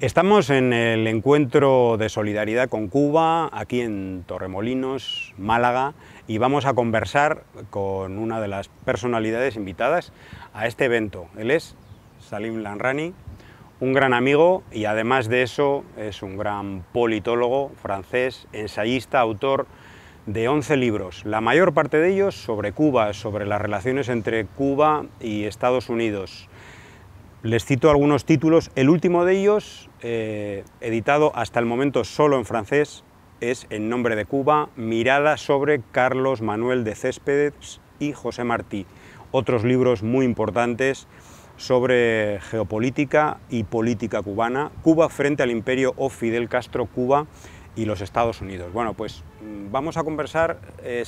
Estamos en el encuentro de solidaridad con Cuba, aquí en Torremolinos, Málaga, y vamos a conversar con una de las personalidades invitadas a este evento. Él es Salim Lamrani, un gran amigo y además de eso es un gran politólogo francés, ensayista, autor de 11 libros, la mayor parte de ellos sobre Cuba, sobre las relaciones entre Cuba y Estados Unidos. Les cito algunos títulos, el último de ellos, editado hasta el momento solo en francés, es En nombre de Cuba, mirada sobre Carlos Manuel de Céspedes y José Martí. Otros libros muy importantes sobre geopolítica y política cubana, Cuba frente al imperio o Fidel Castro, Cuba y los Estados Unidos. Bueno, pues vamos a conversar,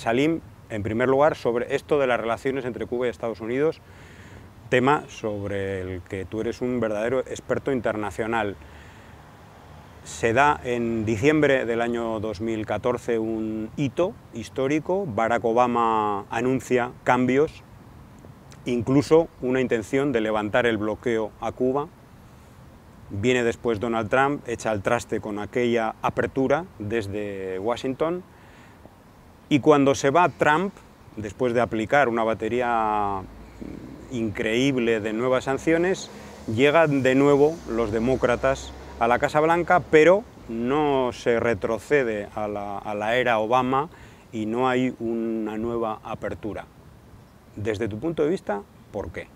Salim, en primer lugar, sobre esto de las relaciones entre Cuba y Estados Unidos, tema sobre el que tú eres un verdadero experto internacional. Se da en diciembre del año 2014 un hito histórico, Barack Obama anuncia cambios, incluso una intención de levantar el bloqueo a Cuba. Viene después Donald Trump, echa al traste con aquella apertura desde Washington, y cuando se va Trump, después de aplicar una batería increíble de nuevas sanciones, llegan de nuevo los demócratas a la Casa Blanca, pero no se retrocede a la era Obama y no hay una nueva apertura. Desde tu punto de vista, ¿por qué?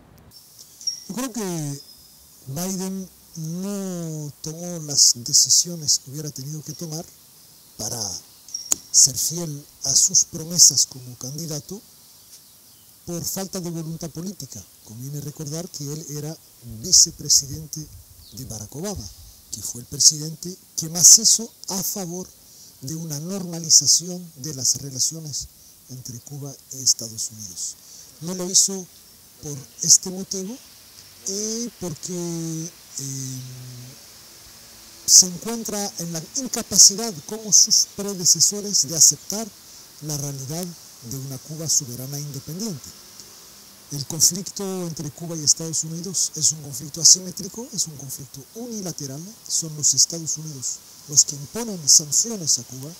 Yo creo que Biden no tomó las decisiones que hubiera tenido que tomar para ser fiel a sus promesas como candidato, por falta de voluntad política. Conviene recordar que él era vicepresidente de Barack Obama, que fue el presidente que más hizo a favor de una normalización de las relaciones entre Cuba y Estados Unidos. No lo hizo por este motivo, porque se encuentra en la incapacidad, como sus predecesores, de aceptar la realidad de una Cuba soberana e independiente. El conflicto entre Cuba y Estados Unidos es un conflicto asimétrico, es un conflicto unilateral, son los Estados Unidos los que imponen sanciones a Cuba,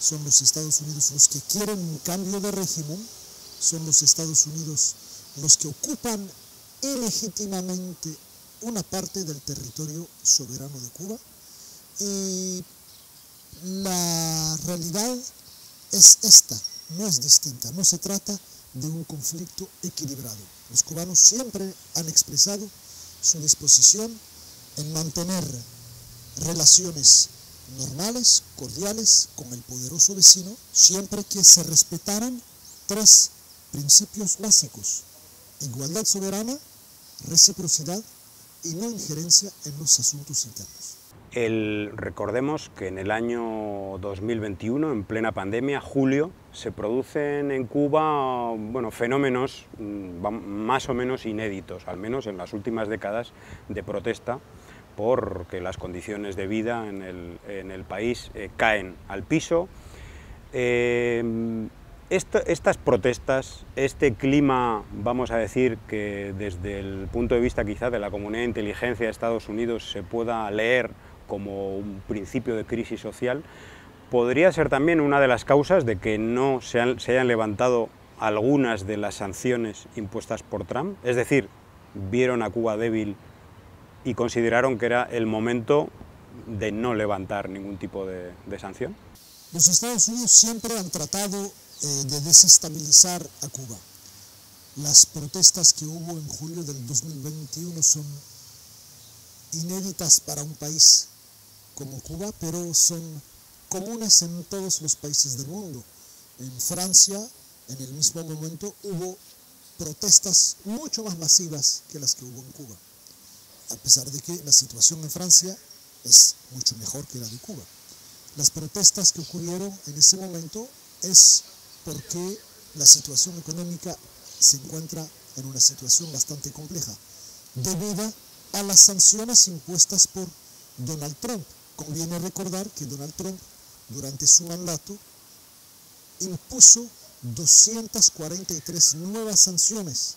son los Estados Unidos los que quieren un cambio de régimen, son los Estados Unidos los que ocupan ilegítimamente una parte del territorio soberano de Cuba, y la realidad es esta. No es distinta, no se trata de un conflicto equilibrado. Los cubanos siempre han expresado su disposición en mantener relaciones normales, cordiales, con el poderoso vecino, siempre que se respetaran tres principios básicos: igualdad soberana, reciprocidad y no injerencia en los asuntos internos. Recordemos que en el año 2021, en plena pandemia, julio, se producen en Cuba, bueno, fenómenos más o menos inéditos, al menos en las últimas décadas, de protesta porque las condiciones de vida en el país caen al piso. Estas protestas, este clima, vamos a decir, que desde el punto de vista quizá de la comunidad de inteligencia de Estados Unidos se pueda leer como un principio de crisis social, podría ser también una de las causas de que no se hayan levantado algunas de las sanciones impuestas por Trump. Es decir, vieron a Cuba débil y consideraron que era el momento de no levantar ningún tipo de sanción. Los Estados Unidos siempre han tratado de desestabilizar a Cuba. Las protestas que hubo en julio del 2021 son inéditas para un país como Cuba, pero son comunes en todos los países del mundo. En Francia, en el mismo momento, hubo protestas mucho más masivas que las que hubo en Cuba, a pesar de que la situación en Francia es mucho mejor que la de Cuba. Las protestas que ocurrieron en ese momento es porque la situación económica se encuentra en una situación bastante compleja, debido a las sanciones impuestas por Donald Trump. Conviene recordar que Donald Trump, durante su mandato, impuso 243 nuevas sanciones,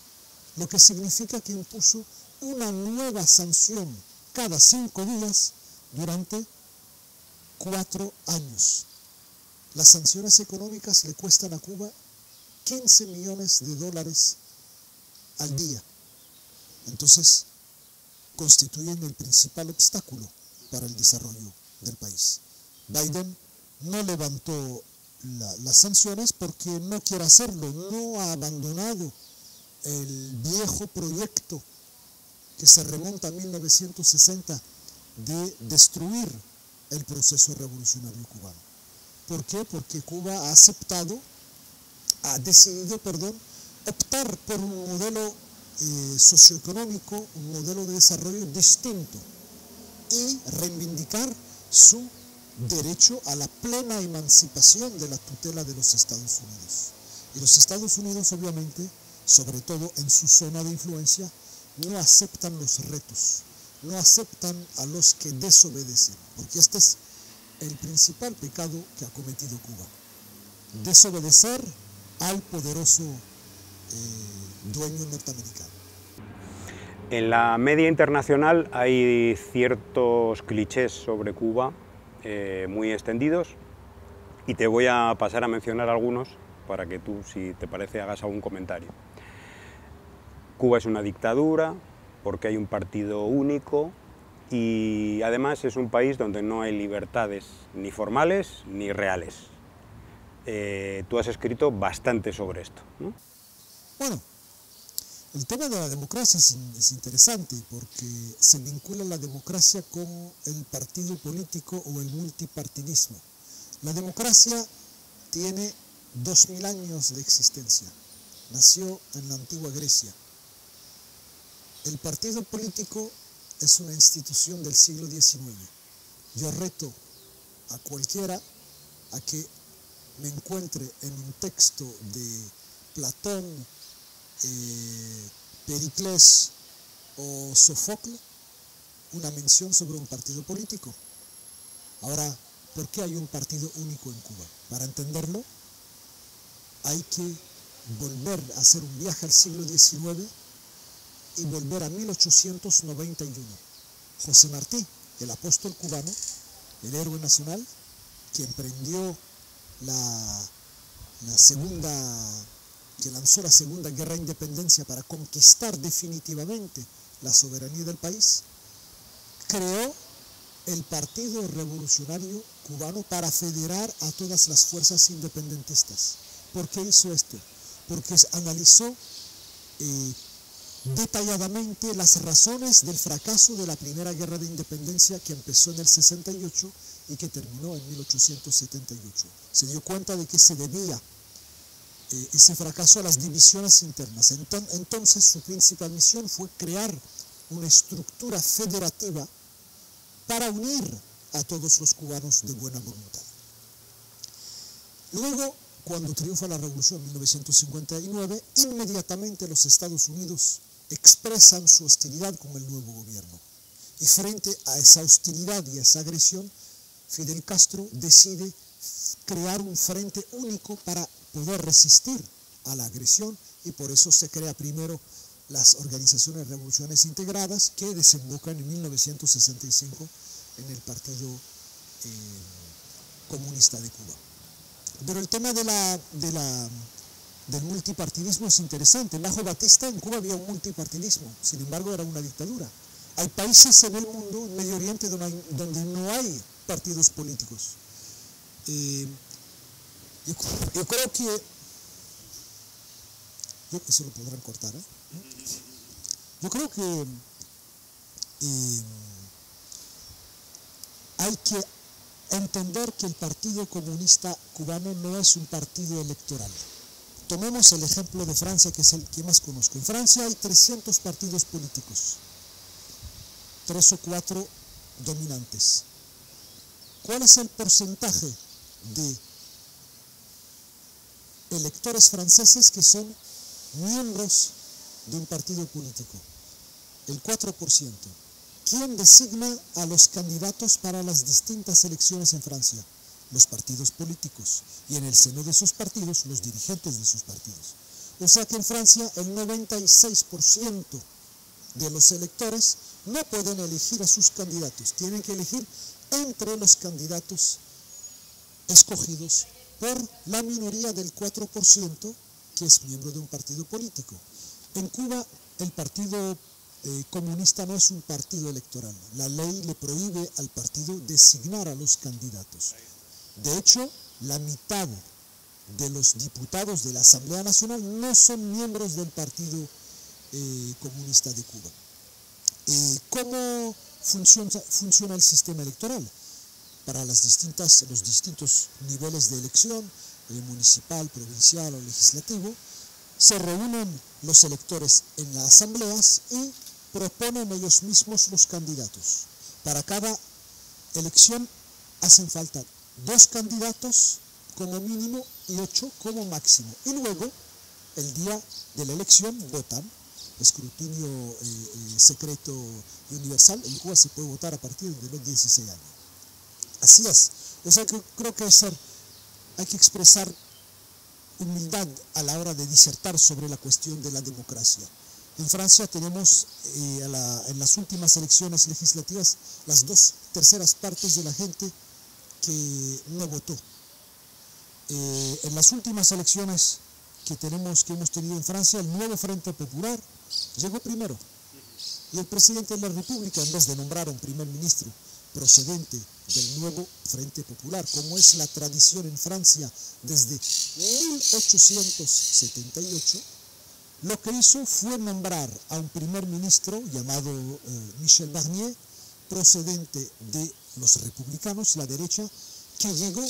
lo que significa que impuso una nueva sanción cada 5 días durante 4 años. Las sanciones económicas le cuestan a Cuba $15 millones al día. Entonces, constituyen el principal obstáculo para el desarrollo del país. Biden no levantó las sanciones porque no quiere hacerlo, no ha abandonado el viejo proyecto que se remonta a 1960 de destruir el proceso revolucionario cubano. ¿Por qué? Porque Cuba ha decidido optar por un modelo socioeconómico, un modelo de desarrollo distinto y reivindicar su derecho a la plena emancipación de la tutela de los Estados Unidos. Y los Estados Unidos, obviamente, sobre todo en su zona de influencia, no aceptan los retos, no aceptan a los que desobedecen, porque este es el principal pecado que ha cometido Cuba: desobedecer al poderoso dueño norteamericano. En la media internacional hay ciertos clichés sobre Cuba muy extendidos, y te voy a pasar a mencionar algunos para que tú, si te parece, hagas algún comentario. Cuba es una dictadura porque hay un partido único y además es un país donde no hay libertades ni formales ni reales. Tú has escrito bastante sobre esto, ¿no? Bueno, el tema de la democracia es interesante porque se vincula la democracia con el partido político o el multipartidismo. La democracia tiene 2000 años de existencia. Nació en la antigua Grecia. El partido político es una institución del siglo XIX. Yo reto a cualquiera a que me encuentre en un texto de Platón, Pericles o Sófocles una mención sobre un partido político. Ahora, ¿por qué hay un partido único en Cuba? Para entenderlo hay que volver a hacer un viaje al siglo XIX y volver a 1891. José Martí, el apóstol cubano, el héroe nacional, que emprendió que lanzó la segunda guerra de independencia para conquistar definitivamente la soberanía del país, creó el Partido Revolucionario Cubano para federar a todas las fuerzas independentistas. ¿Por qué hizo esto? Porque analizó detalladamente las razones del fracaso de la primera guerra de independencia, que empezó en el 68 y que terminó en 1878. Se dio cuenta de que se debía ese fracaso a las divisiones internas. Entonces su principal misión fue crear una estructura federativa para unir a todos los cubanos de buena voluntad. Luego, cuando triunfa la revolución en 1959, inmediatamente los Estados Unidos expresan su hostilidad con el nuevo gobierno. Y frente a esa hostilidad y a esa agresión, Fidel Castro decide crear un frente único para poder resistir a la agresión, y por eso se crea primero las organizaciones revolucionarias integradas, que desembocan en 1965 en el Partido Comunista de Cuba. Pero el tema del multipartidismo es interesante. Bajo Batista en Cuba había un multipartidismo, sin embargo era una dictadura. Hay países en el mundo, en Medio Oriente, donde no hay partidos políticos. Yo creo que... Eso lo podrán cortar, ¿eh? Yo creo que hay que entender que el Partido Comunista Cubano no es un partido electoral. Tomemos el ejemplo de Francia, que es el que más conozco. En Francia hay 300 partidos políticos, 3 o 4 dominantes. ¿Cuál es el porcentaje de electores franceses que son miembros de un partido político? El 4%. ¿Quién designa a los candidatos para las distintas elecciones en Francia? Los partidos políticos, y en el seno de sus partidos, los dirigentes de sus partidos. O sea que en Francia el 96% de los electores no pueden elegir a sus candidatos, tienen que elegir entre los candidatos escogidos por la minoría del 4%, que es miembro de un partido político. En Cuba, el Partido Comunista no es un partido electoral. La ley le prohíbe al partido designar a los candidatos. De hecho, la mitad de los diputados de la Asamblea Nacional no son miembros del Partido Comunista de Cuba. ¿Cómo funciona el sistema electoral? Para los distintos niveles de elección, municipal, provincial o legislativo, se reúnen los electores en las asambleas y proponen ellos mismos los candidatos. Para cada elección hacen falta 2 candidatos como mínimo y 8 como máximo. Y luego, el día de la elección, votan. Escrutinio secreto y universal. En Cuba se puede votar a partir de los 16 años. Así es. O sea, que creo que hay que expresar humildad a la hora de disertar sobre la cuestión de la democracia. En Francia tenemos en las últimas elecciones legislativas las 2/3 partes de la gente que no votó. En las últimas elecciones que hemos tenido en Francia, el nuevo Frente Popular llegó primero. Y el presidente de la República, en vez de nombrar a un primer ministro procedente del nuevo Frente Popular, como es la tradición en Francia desde 1878, lo que hizo fue nombrar a un primer ministro llamado Michel Barnier, procedente de los republicanos, la derecha, que llegó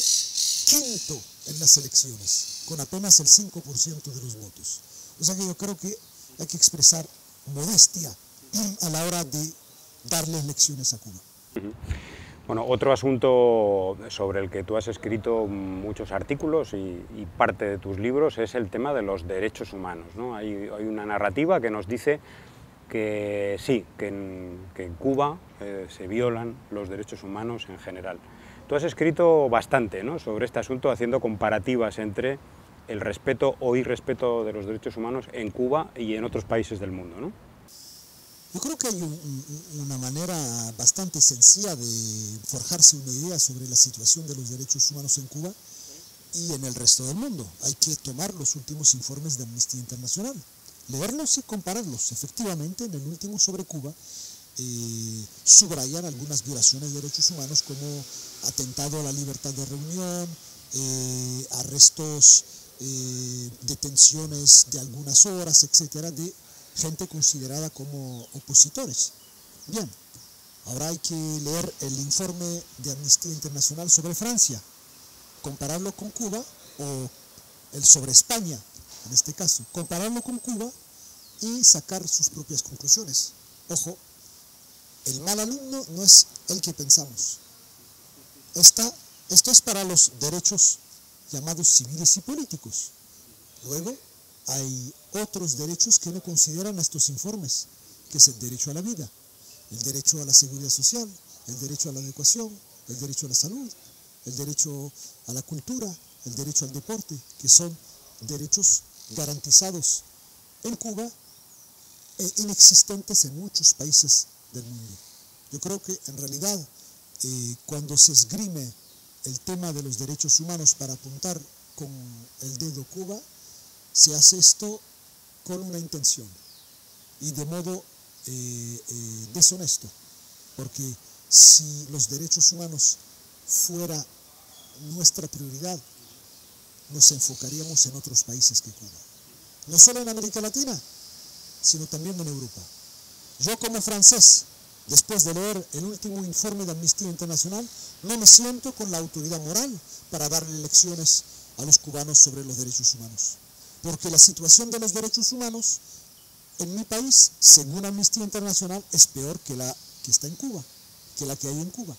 quinto en las elecciones, con apenas el 5% de los votos. O sea que yo creo que hay que expresar modestia a la hora de darle lecciones a Cuba. Bueno, otro asunto sobre el que tú has escrito muchos artículos y parte de tus libros es el tema de los derechos humanos, ¿no? Hay una narrativa que nos dice que sí, que en Cuba se violan los derechos humanos en general. Tú has escrito bastante, ¿no?, sobre este asunto, haciendo comparativas entre el respeto o irrespeto de los derechos humanos en Cuba y en otros países del mundo, ¿no? Yo creo que hay una manera bastante sencilla de forjarse una idea sobre la situación de los derechos humanos en Cuba y en el resto del mundo. Hay que tomar los últimos informes de Amnistía Internacional, leerlos y compararlos. Efectivamente, en el último sobre Cuba, subrayan algunas violaciones de derechos humanos como atentado a la libertad de reunión, arrestos, detenciones de algunas horas, etcétera, de gente considerada como opositores. Bien, ahora hay que leer el informe de Amnistía Internacional sobre Francia, compararlo con Cuba, o el sobre España, en este caso, compararlo con Cuba y sacar sus propias conclusiones. Ojo, el mal alumno no es el que pensamos. Esto es para los derechos llamados civiles y políticos. Luego hay otros derechos que no consideran estos informes, que es el derecho a la vida, el derecho a la seguridad social, el derecho a la educación, el derecho a la salud, el derecho a la cultura, el derecho al deporte, que son derechos garantizados en Cuba e inexistentes en muchos países del mundo. Yo creo que en realidad cuando se esgrime el tema de los derechos humanos para apuntar con el dedo Cuba, se hace esto con una intención y de modo deshonesto, porque si los derechos humanos fuera nuestra prioridad, nos enfocaríamos en otros países que Cuba. No solo en América Latina, sino también en Europa. Yo, como francés, después de leer el último informe de Amnistía Internacional, no me siento con la autoridad moral para darle lecciones a los cubanos sobre los derechos humanos. Porque la situación de los derechos humanos en mi país, según Amnistía Internacional, es peor que la que está en Cuba, que la que hay en Cuba.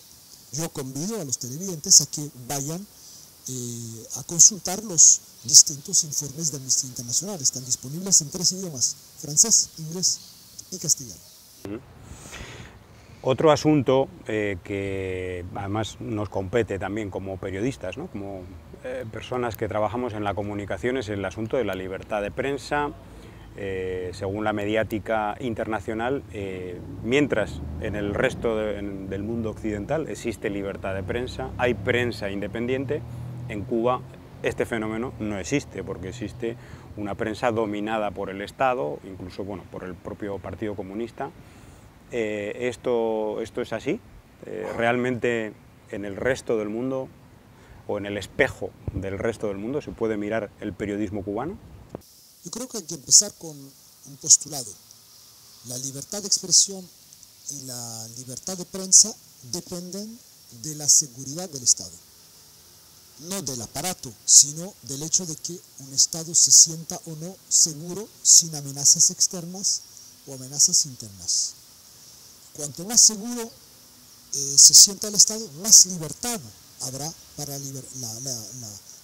Yo convido a los televidentes a que vayan a consultar los distintos informes de Amnistía Internacional. Están disponibles en 3 idiomas, francés, inglés y castellano. Otro asunto que además nos compete también como periodistas, ¿no?, como personas que trabajamos en la comunicación, es el asunto de la libertad de prensa, según la mediática internacional, mientras en el resto del mundo occidental existe libertad de prensa, hay prensa independiente, en Cuba este fenómeno no existe, porque existe una prensa dominada por el Estado, incluso bueno, por el propio Partido Comunista. Esto es así. Realmente en el resto del mundo, o en el espejo del resto del mundo, se puede mirar el periodismo cubano. Yo creo que hay que empezar con un postulado. La libertad de expresión y la libertad de prensa dependen de la seguridad del Estado. No del aparato, sino del hecho de que un Estado se sienta o no seguro sin amenazas externas o amenazas internas. Cuanto más seguro se sienta el Estado, más libertad habrá para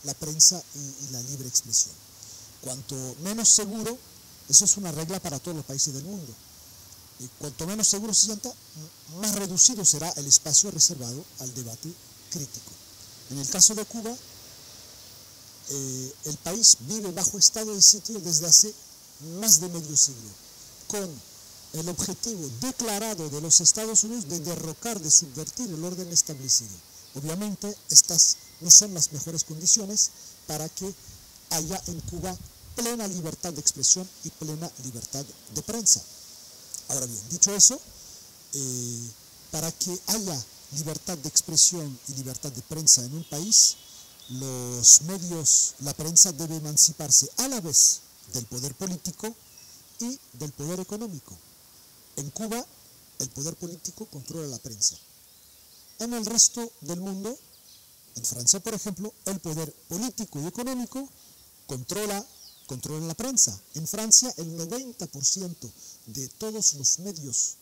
la prensa y la libre expresión. Cuanto menos seguro, eso es una regla para todos los países del mundo, y cuanto menos seguro se sienta, más reducido será el espacio reservado al debate crítico. En el caso de Cuba, el país vive bajo estado de sitio desde hace más de medio siglo, con el objetivo declarado de los Estados Unidos de derrocar, de subvertir el orden establecido. Obviamente, estas no son las mejores condiciones para que haya en Cuba plena libertad de expresión y plena libertad de prensa. Ahora bien, dicho eso, para que haya libertad de expresión y libertad de prensa en un país, los medios, la prensa debe emanciparse a la vez del poder político y del poder económico. En Cuba, el poder político controla la prensa. En el resto del mundo, en Francia, por ejemplo, el poder político y económico controla la prensa. En Francia, el 90% de todos los medios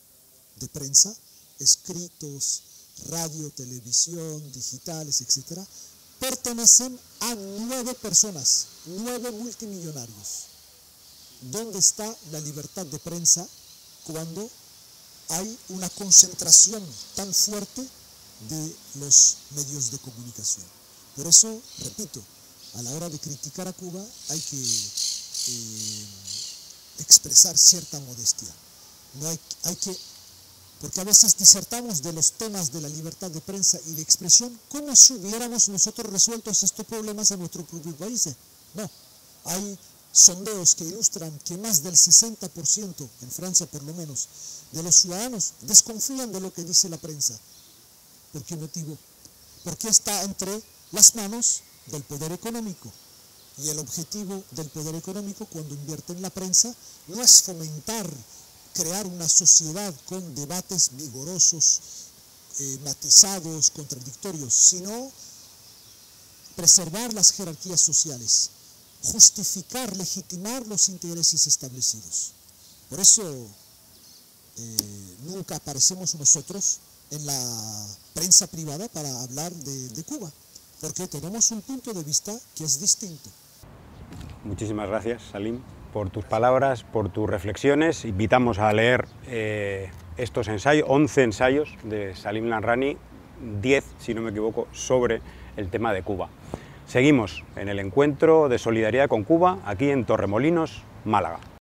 de prensa, escritos, radio, televisión, digitales, etc., pertenecen a 9 personas, 9 multimillonarios. ¿Dónde está la libertad de prensa cuando hay una concentración tan fuerte de los medios de comunicación? Por eso, repito, a la hora de criticar a Cuba hay que expresar cierta modestia. No hay que, porque a veces disertamos de los temas de la libertad de prensa y de expresión como si hubiéramos nosotros resuelto estos problemas en nuestro propio país. No, hay sondeos que ilustran que más del 60%, en Francia por lo menos, de los ciudadanos desconfían de lo que dice la prensa. ¿Por qué motivo? Porque está entre las manos del poder económico. Y el objetivo del poder económico cuando invierte en la prensa no es fomentar, crear una sociedad con debates vigorosos, matizados, contradictorios, sino preservar las jerarquías sociales, justificar, legitimar los intereses establecidos. Por eso nunca aparecemos nosotros en la prensa privada para hablar de Cuba, porque tenemos un punto de vista que es distinto. Muchísimas gracias, Salim, por tus palabras, por tus reflexiones. Invitamos a leer estos ensayos, 11 ensayos de Salim Lamrani, 10, si no me equivoco, sobre el tema de Cuba. Seguimos en el encuentro de solidaridad con Cuba, aquí en Torremolinos, Málaga.